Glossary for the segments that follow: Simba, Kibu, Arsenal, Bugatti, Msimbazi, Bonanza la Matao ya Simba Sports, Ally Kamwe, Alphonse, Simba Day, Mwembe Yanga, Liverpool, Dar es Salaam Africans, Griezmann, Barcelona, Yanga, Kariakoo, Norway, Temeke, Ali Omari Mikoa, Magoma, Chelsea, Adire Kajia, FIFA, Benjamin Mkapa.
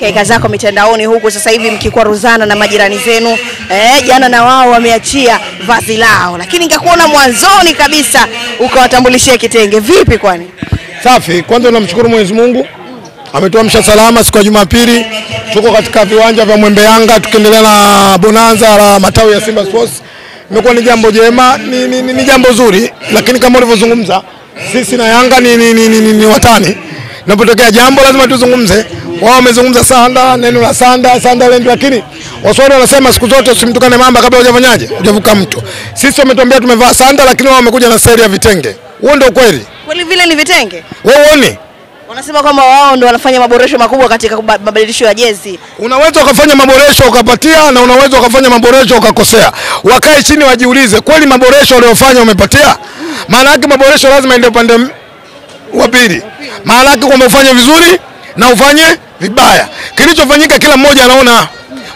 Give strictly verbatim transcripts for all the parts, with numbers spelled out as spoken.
Kaika zako mitandaoni huko sasa hivi mkikwaruzana na majirani zenu, eh, jana na wao wameachia vazi lao, lakini ningekuona mwanzoni kabisa ukawatambulishia kitenge. Vipi kwani? Safi. Kwanza tunamshukuru Mwenyezi Mungu. Ametuamsha salama siku ya Jumapili. Tuko katika viwanja vya Mwembe Yanga tukiendelea na Bonanza la Matao ya Simba Sports. Imekuwa ni jambo jema, ni, ni, ni jambo zuri, lakini kama ulivyozungumza sisi na Yanga ni ni, ni, ni, ni watani. Napotokea jambo lazima tuzungumze. Wao wamezungumza sanda, neno la sanda, sanda lendo, lakini Waswahili wanasema siku zote usimtukane mamba kabla hujafanyaje, hujavuka mto. Sisi wametuambia tumevaa sanda, lakini wao wamekuja na siri ya vitenge. Huo ndio kweli? Kweli vile ni vitenge? Wewe uone? Wanasema kama wao ndio wanafanya maboresho makubwa katika mabadilisho ya jezi. Unaweza ukafanya maboresho ukapatia na unaweza ukafanya maboresho ukakosea. Wakae chini wajiulize, kweli maboresho waliofanya umepatia? Maana yake maboresho lazima ndio pande wa pili. Maana yake kwamba ufanye vizuri na ufanye vibaya. Kilichofanyika kila mmoja anaona.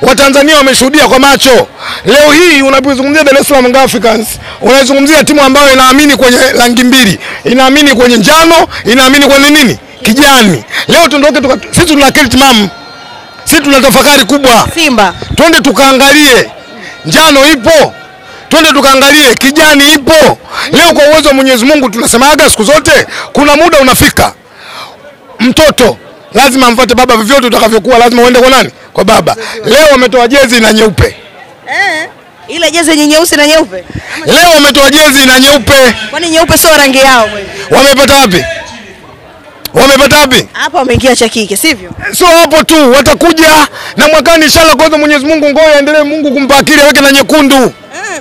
Watanzania wameshuhudia kwa macho. Leo hii unapozungumzia Dar es Salaam Africans, unazungumzia timu ambayo inaamini kwenye rangi mbili. Inaamini kwenye njano, inaamini kwenye nini? Kijani. Leo tuondoke tuka, sisi tunakiri timamu. Sisi tunatafakari kubwa. Simba. Twende tukaangalie njano ipo. Twende tukaangalie kijani ipo. Leo kwa uwezo wa Mwenyezi Mungu tunasemaga siku zote kuna muda unafika. Mtoto lazima mfuate baba, vyovyote utakavyokuwa lazima uende kwa nani? Kwa baba. Leo wametoa jezi na nyeupe. Eh, ile jezi ni nyeusi na nyeupe. Leo wametoa jezi na nyeupe. Kwani nyeupe sio rangi yao mwenye? Wamepata wapi? Wamepata wapi? Hapa wameingia cha kike, sivyo? Sio hapo tu, watakuja na mwakani inshallah kwa Mwenyezi Mungu ngoe aendelee Mungu kumpa akili aweke na nyekundu.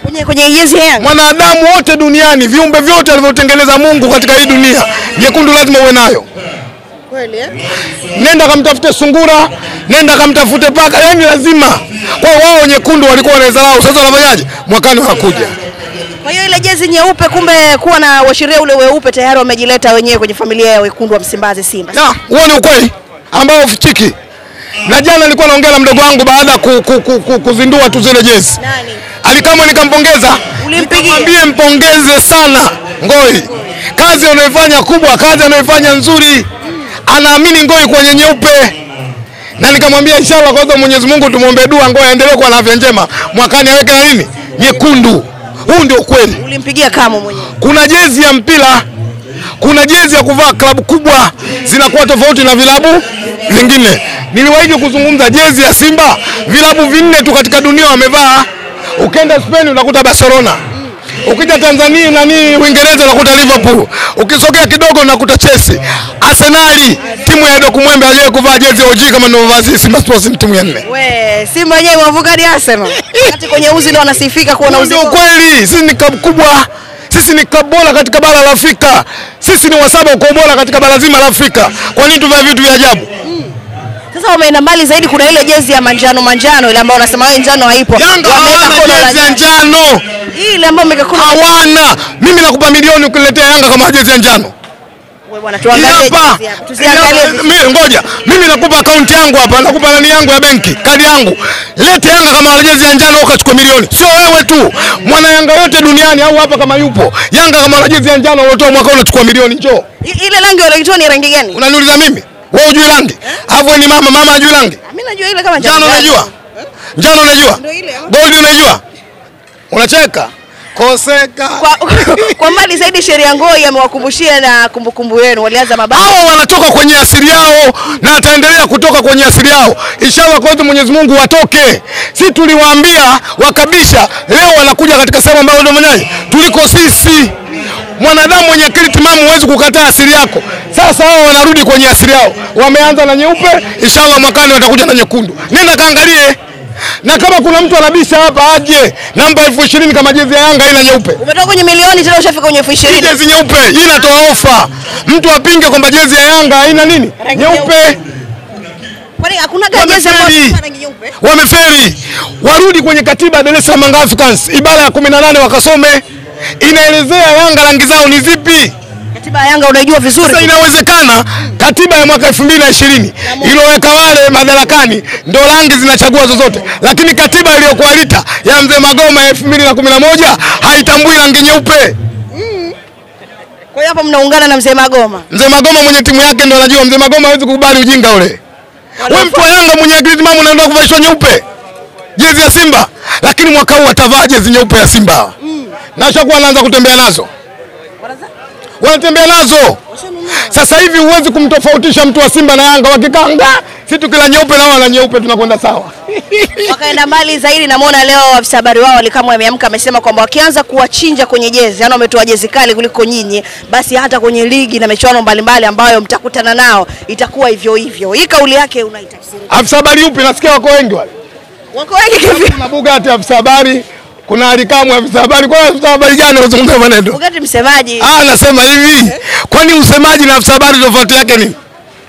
Kwenye kwenye jezi yangu. Mwanadamu wote duniani, viumbe vyote alivyotengeneza Mungu katika hii dunia, nyekundu lazima uwe nayo. Kweli eh? Nenda kamtafute sungura, nenda kamtafute paka, yani lazima. Kwa wao nyekundu walikuwa wanazarau, sasa wanafanyaje? Mwakani wanakuja. Kwa hiyo ile jezi nyeupe kumbe kuwa na washiria ule weupe tayari wamejileta wenyewe kwenye familia ya wekundu wa Msimbazi Simba. Na huo ni ukweli ambao ufichiki. Na jana nilikuwa naongea na mdogo wangu baada ku, ku, ku, ku, kuzindua tu zile jezi. Nani? Alikamwe nikampongeza. Ulimpigia? Nikamwambie mpongeze sana Ngoi. Kazi anayofanya kubwa, kazi anayofanya nzuri. Anaamini Ngoi kwenye nyeupe. Na nikamwambia inshallah kwa Mwenyezi Mungu tumuombe dua Ngoi aendelee kuwa na afya njema. Mwakani aweke na nini? Nyekundu. Huu ndio kweli. Ulimpigia kama mwenyewe. Kuna jezi ya mpira, kuna jezi ya kuvaa klabu kubwa, zinakuwa tofauti na vilabu vingine. Niliwahi kuzungumza jezi ya Simba, vilabu vinne tu katika dunia wamevaa. Ukienda Spain unakuta Barcelona. Ukija Tanzania na ni Uingereza unakuta Liverpool. Ukisogea kidogo unakuta Chelsea. Arsenal timu ya Doku Mwembe ajaye kuvaa jezi O G kama ndio vazi Simba Sports ni timu ya nne. We, Simba yeye wavuka ni Arsenal. Kati kwenye uzi ndio wanasifika kuwa na uzi. Ndio kweli, sisi ni klabu kubwa. Sisi ni klabu bora katika bara la Afrika. Sisi ni wasaba kwa bora katika bara zima la Afrika. Kwa nini tuvae vitu vya ajabu? Sasa wameenda mbali zaidi, kuna ile jezi ya manjano manjano ile ambayo unasema wewe njano haipo. Yanga hawana jezi ya njano. Ile ambayo umekakuna hawana. Mimi nakupa milioni ukiletea Yanga kama jezi ya njano. Wewe bwana tuangalie jezi yako. Tusiangalie. Mimi ngoja. Mimi nakupa account yangu hapa, nakupa nani yangu ya benki, kadi yangu. Lete Yanga kama jezi ya njano ukachukua milioni. Sio wewe tu. Mwana Yanga yote duniani au hapa kama yupo. Yanga kama jezi ya njano wotoa mwaka unachukua milioni njoo. Ile rangi unaiona ni rangi gani? Unaniuliza mimi? Wewe unajua rangi? Hapo ni mama, mama unajua rangi? Mimi najua ile kama njano. Njano unajua? Njano unajua? Ndio ile. Gold unajua? Unacheka? Koseka. Kwa, kwa mbali zaidi sheria Ngoi amewakumbushia na kumbukumbu wenu walianza mabaya. Hao wanatoka kwenye asili yao na ataendelea kutoka kwenye asili yao. Inshallah kwa Mwenyezi Mungu watoke. Sisi tuliwaambia wakabisha, leo wanakuja katika sehemu ambayo ndio mwenyewe tuliko sisi. Mwanadamu mwenye akili timamu huwezi kukataa asili yako. Sasa hao wanarudi kwenye asili yao. Wameanza na nyeupe, inshallah mwakani watakuja na nyekundu. Nenda kaangalie. Na kama kuna mtu anabisha hapa aje, namba elfu ishirini kama jezi ya Yanga ina nyeupe. Umetoka kwenye milioni tena ushafika kwenye elfu ishirini. Jezi nyeupe hii inatoa ofa. Mtu apinge kwamba jezi ya Yanga haina nini? Nyeupe. Kwani hakuna jezi ambayo rangi nyeupe? Wameferi. Warudi kwenye katiba ya Dar es Salaam Africans, ibara ya kumi na nane wakasome. Inaelezea Yanga rangi zao ni zipi? Katiba ya Yanga unaijua vizuri. Sasa inawezekana katiba ya mwaka elfu mbili na ishirini iliyoweka wale madarakani ndio rangi zinachagua zozote. Lakini katiba iliyokuwa lita ya mzee Magoma elfu mbili na kumi na moja haitambui rangi nyeupe. Mm. Kwa hiyo hapa mnaungana na mzee Magoma. Mzee Magoma mwenye timu yake ndio anajua. Mzee Magoma hawezi kukubali ujinga ule. Wewe mtu wa Yanga mwenye Griezmann unaenda kuvaishwa nyeupe jezi ya Simba, lakini mwaka huu atavaa jezi nyeupe ya Simba. Mm. Na ashakuwa anaanza kutembea nazo. Wanatembea nazo. Sasa hivi huwezi kumtofautisha mtu wa Simba na Yanga wakikanga. Sisi tukila nyeupe na wao na nyeupe tunakwenda sawa. Wakaenda mbali zaidi, namuona leo afisa habari wao alikamwe ameamka amesema kwamba wakianza kuwachinja kwenye jezi, yani wametoa jezi kali kuliko nyinyi, basi hata kwenye ligi na michuano mbalimbali ambayo mtakutana nao itakuwa hivyo hivyo. Hii kauli yake unaitafsiri? Afisa habari yupi? Nasikia wako wengi wale. Wako wengi kipi? Kuna Bugatti afisa habari, kuna alikamwe afisa habari. Kwa afisa habari gani unazungumza maneno? Bugatti msemaji. Ah, nasema hivi. Kwani msemaji na afisa habari tofauti yake nini?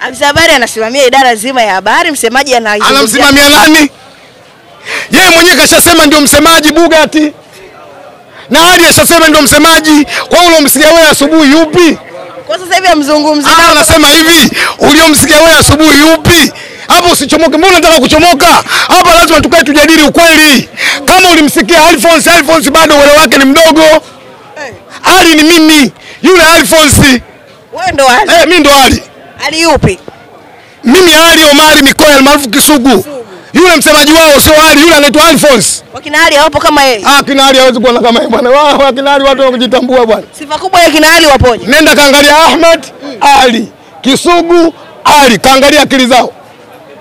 Afisa habari anasimamia idara nzima ya habari, msemaji anaishi. Anamsimamia nani? Yeye mwenyewe kashasema ndio msemaji Bugatti. Na Ali kashasema ndio msemaji. Kwa uliomsikia wewe asubuhi yupi? Kwa sasa hivi amzungumzie. Ah, anasema hivi, uliomsikia wewe asubuhi yupi? Hapo usichomoke. Mbona unataka kuchomoka? Hapa lazima tukae tujadili ukweli. Kama ulimsikia Alphonse, Alphonse bado wewe wake ni mdogo. Hey. Ali ni mimi, yule Alphonse. Wewe ndo Ali. Eh, hey, mimi ndo Ali. Ali yupi? Mimi Ali Omari Mikoa almaarufu Kisugu. Yule msemaji wao sio Ali, yule anaitwa Alphonse. Wakina Ali hawapo kama yeye. Ah, kina Ali hawezi kuona kama yeye bwana. Wao wakina Ali watu wanajitambua bwana. Sifa kubwa ya kina Ali wapoje? Nenda kaangalia Ahmed mm. Ali, Kisugu Ali, kaangalia akili zao.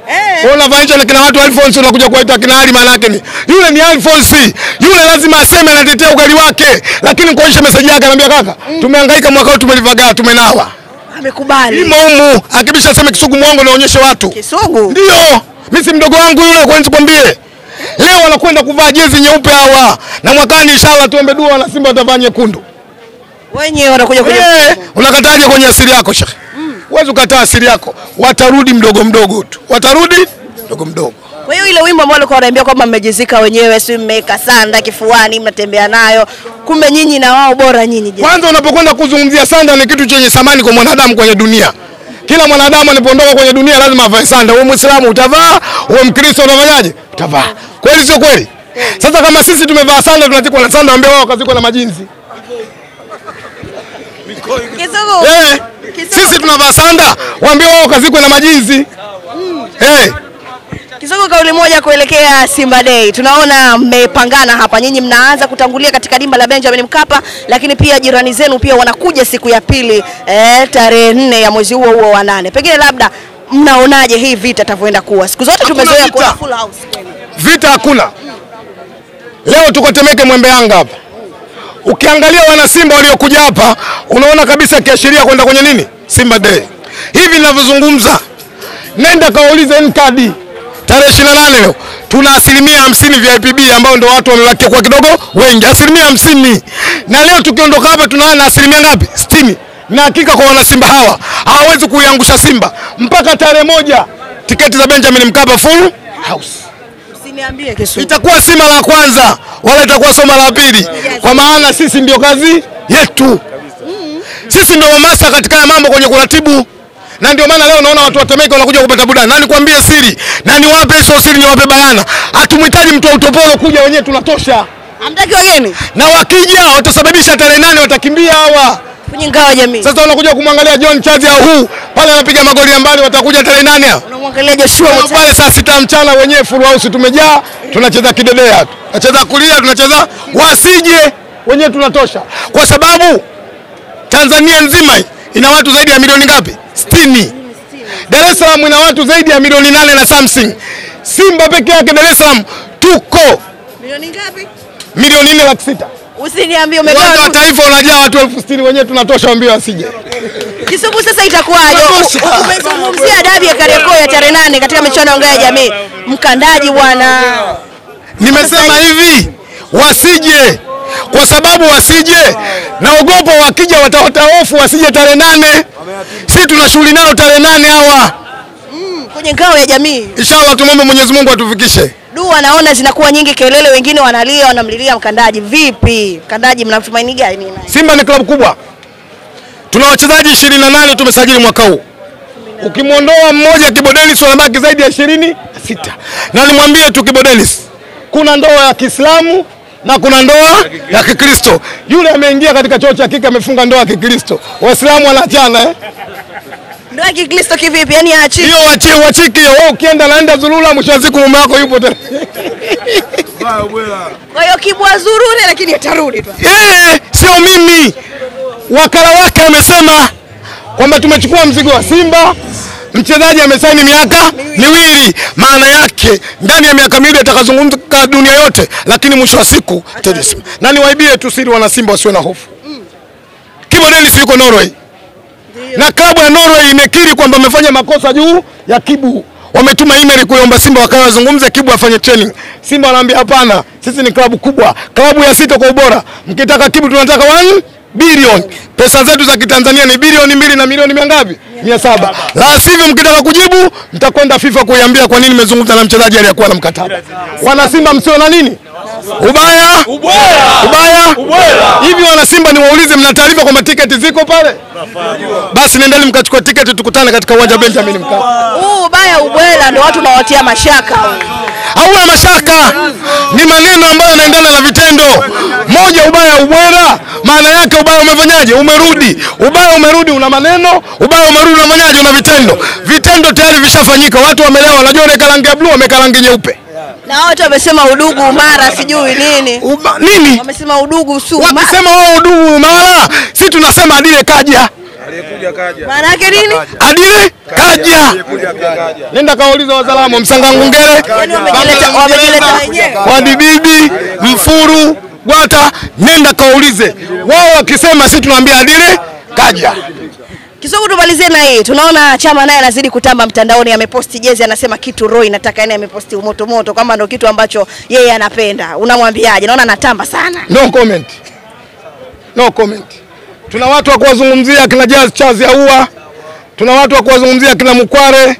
Eh. Hey. Ona vaisha na kina watu Alphonse unakuja kuita kina Ali maana yake ni. Yule ni Alphonse. Yule lazima aseme anatetea ugali wake, lakini kuonyesha message yake anambia kaka, mm. tumehangaika mwaka huu tumelivagaa, tumenawa. Amekubali. Imamu akibisha sema Kisugu mwangu naonyeshe watu. Kisugu? Ndio. Mimi si mdogo wangu yule kwa nisikwambie. Leo wanakwenda kuvaa jezi nyeupe hawa. Na mwakani inshallah tuombe dua na Simba watavaa nyekundu. Wenyewe wanakuja kuja. Eh, unakataje kwenye asili yako shekhi? Mm. Uweze kukataa asili yako. Watarudi mdogo mdogo tu. Watarudi mdogo mdogo. Kwa hiyo ile wimbo ambao walikuwa wanaambia kwamba mmejizika wenyewe, si mmeka sanda kifuani mnatembea nayo, kumbe nyinyi na wao bora nyinyi. Kwanza unapokwenda kuzungumzia sanda ni kitu chenye thamani kwa mwanadamu kwenye dunia. Kila mwanadamu anapoondoka kwenye dunia lazima avae sanda. Wewe Muislamu utavaa, wewe Mkristo unafanyaje? Utavaa. Kweli sio kweli? Sasa kama sisi tumevaa sanda tunazikwa na sanda, ambao wao kazikwa na majinzi. Kizungu. Eh. Sisi tunavaa sanda, waambie wao kazikwa na majinzi. Eh. Kisogo, kauli moja kuelekea Simba Day. Tunaona mmepangana hapa. Nyinyi mnaanza kutangulia katika dimba la Benjamin Mkapa, lakini pia jirani zenu pia wanakuja siku ya pili eh, tarehe nne ya mwezi huo huo wa nane. Pengine labda mnaonaje hii vita itavyoenda kuwa? Siku zote tumezoea kuona full house. Vita hakuna. Leo tuko Temeke Mwembe Yanga hapa. Ukiangalia wana Simba waliokuja hapa, unaona kabisa kiashiria kwenda kwenye nini? Simba Day. Hivi ninavyozungumza, nenda kaulize N-Kadi. Tarehe ishirini na nane leo tuna asilimia hamsini V I P B ambao ndio watu wanaolakia kwa kidogo wengi, asilimia hamsini. Na leo tukiondoka hapa tunaona asilimia ngapi? sitini. Na hakika kwa wana Simba hawa hawawezi kuiangusha Simba mpaka tarehe moja. Tiketi za Benjamin Mkapa full house. Usiniambie kesho itakuwa Simba la kwanza wala itakuwa Simba la pili, kwa maana sisi ndio kazi yetu. Sisi ndio mamasa katika mambo kwenye kuratibu. Na ndio maana leo naona watu wa Temeke wanakuja kupata buda. Nani kuambia siri? Nani wape hizo siri? Ni wape bayana. Hatumhitaji mtu wa utopolo kuja, wenyewe tunatosha. Hamtaki wageni? Na wakija watasababisha tarehe nane watakimbia hawa. Kunyingawa jamii. Sasa wanakuja kumwangalia John Chazi au huu pale anapiga magoli ya mbali, watakuja tarehe nane hapo. Unamwangalia Joshua pale saa sita mchana, wenyewe full house tumejaa, tunacheza kidedea tu. Tunacheza kulia, tunacheza wasije, wenyewe tunatosha. Kwa sababu Tanzania nzima ina watu zaidi ya milioni ngapi? sitini. Dar es Salaam ina watu zaidi ya milioni nane na something. Simba peke yake Dar es Salaam tuko milioni ngapi? Milioni nne laki sita. Usiniambie umegawa. Watu wa taifa unajaa watu elfu sitini, wenyewe tunatosha, ambia wasije. Kisugu, sasa itakuwaaje? Umezungumzia dabi ya Kariakoo ya tarehe nane katika michuano ya jamii. Mkandaji bwana. Nimesema hivi, wasije. Kwa sababu wasije, naogopa wakija wataota hofu wasije tarehe nane. Sisi tunashughuli nao tarehe nane hawa. Mm, kwenye ngao ya jamii. Inshallah tumombe Mwenyezi Mungu atufikishe. Dua naona zinakuwa nyingi, kelele, wengine wanalia, wanamlilia mkandaji. Vipi? Mkandaji mnamtumaini gani naye? Simba ni klabu kubwa. Tuna wachezaji ishirini na nane tumesajili mwaka huu. Ukimuondoa mmoja Kibu Dennis wanabaki zaidi ya ishirini na sita. Na nimwambie tu Kibu Dennis, kuna ndoa ya Kiislamu na kuna ndoa ya Kikristo. Yule ameingia katika chocho cha kike amefunga ndoa ya Kikristo. Waislamu wanaachana eh? Ndio hiki Kristo kivipi? Yaani achi. Hiyo wachie wachiki wewe ukienda naenda zulula mwisho siku mume wako yupo tena. Baya bwana. Kwa hiyo Kibu azurure lakini atarudi tu. Eh, sio mimi. Wakala wake amesema kwamba tumechukua mzigo wa Simba. Mchezaji amesaini miaka miwili. Maana yake ndani ya miaka miwili atakazungumzika dunia yote, lakini mwisho wa siku tutasema. Nani waibie tu siri wana Simba wasiwe na hofu. Kibu Dennis yuko Norway. Na klabu ya Norway imekiri kwamba wamefanya makosa juu ya Kibu. Wametuma email kuomba Simba wakawazungumze Kibu afanye training. Simba anaambia hapana, sisi ni klabu kubwa, klabu ya sita kwa ubora. Mkitaka Kibu tunataka bilioni moja. Pesa zetu za Kitanzania ni bilioni mbili na milioni mia ngapi? mia saba. La sivyo mkitaka kujibu, mtakwenda FIFA kuiambia kwa nini mmezungumza na mchezaji aliyekuwa na mkataba. Wana Simba msio na nini? Ubaya! Ubaya! Ubaya! Ubaya! Hivi wana Simba ni waulize mna taarifa kwamba tiketi ziko pale? Basi nendeni mkachukua tiketi tukutane katika uwanja Benjamin Mkapa. Huu ubaya ubwela ndio watu nawatia mashaka. Hauna mashaka. Ni maneno ambayo yanaendana na vitendo. Moja ubaya ubwela, maana yake ubaya umefanyaje? Umerudi. Ubaya umerudi una maneno, ubaya umerudi una manyaji una vitendo. Vitendo tayari vishafanyika. Watu wamelewa, wanajua ile karangi ya blue amekarangi nyeupe. Na watu wamesema udugu umara sijui nini. Uba, nini? Wamesema udugu si umara. Wamesema wao udugu umara. Sisi tunasema Adire Kajia. Aliyekuja Kaja. Maana yake nini? Adire Kajia. Aliyekuja Kaja. Nenda kauliza wazalamu Msangangungere. Wameleta wameleta wenyewe. Wadibibi, Mfuru, Gwata, nenda kaulize. Wao wakisema sisi tunaambia Adire Kajia. Kisogo tumalizie na hii. Tunaona Chama naye anazidi kutamba mtandaoni, ameposti jezi anasema kitu roho inataka, yani ameposti moto moto kama ndio kitu ambacho yeye anapenda. Unamwambiaje? Naona anatamba sana. No comment. No comment. Tuna watu wa kuwazungumzia kina Jazz Chazi Aua. Tuna watu wa kuwazungumzia kina Mkware.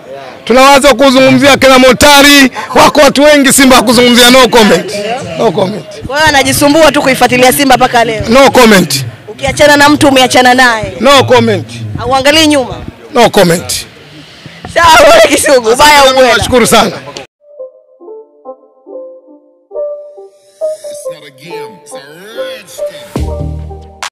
Tuna watu wa kuzungumzia kina Motari. Wako watu wengi Simba kuzungumzia. No comment. No comment. Kwa hiyo anajisumbua tu kuifuatilia Simba mpaka leo. No comment. Ukiachana na mtu umeachana naye. No comment. Auangalie nyuma. No comment. Sawa wewe Kisugu, baya ubwela. Nashukuru sana. It's not a game, it's a rich game.